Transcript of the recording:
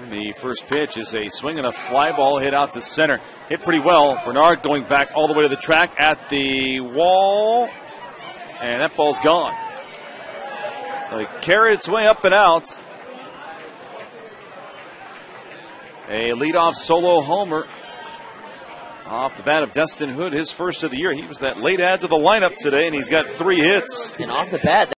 And the first pitch is a swing and a fly ball hit out to center. Hit pretty well. Bernard going back all the way to the track at the wall. And that ball's gone. So he carried its way up and out. A leadoff solo homer off the bat of Destin Hood, his first of the year. He was that late add to the lineup today, and he's got 3 hits. And off the bat.